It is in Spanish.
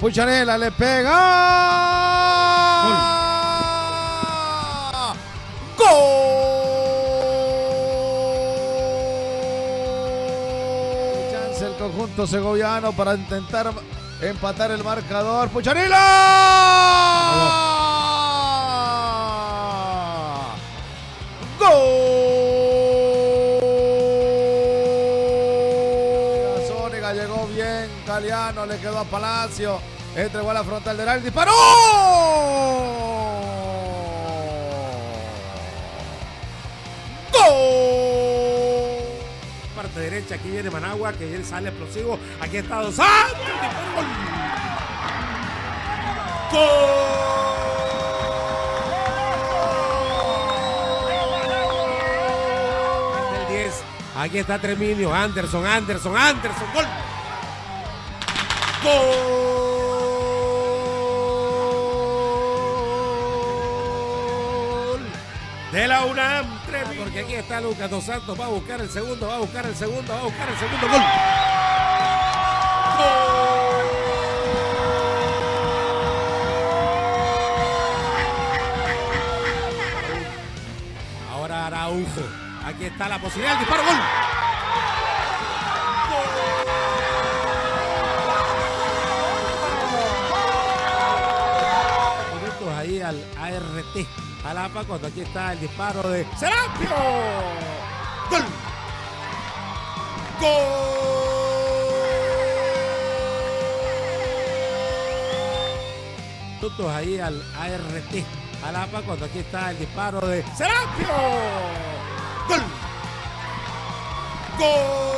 Pucharela le pega. ¡Gol! ¡Gol! Chance el conjunto segoviano para intentar empatar el marcador. ¡Pucharela! Llegó bien Galeano, le quedó a Palacio, entregó a la frontal del área, disparó. ¡Gol! Parte derecha, aquí viene Managua, que él sale explosivo, aquí está Dos Santos, ¡gol! ¡Gol! Aquí está Treminio, Anderson, ¡gol! ¡Gol! De la UNAM, Treminio. Porque aquí está Lucas Dos Santos, va a buscar el segundo, ¡gol! ¡Gol! Ahora Araujo. Aquí está la posibilidad, el disparo, ¡gol! Minutos ahí al ART, al APA, cuando aquí está el disparo de Serapio. ¡Gol! ¡Gol! Minutos ahí al ART, al APA, cuando aquí está el disparo de Serapio. ¡Gol! ¡Gol!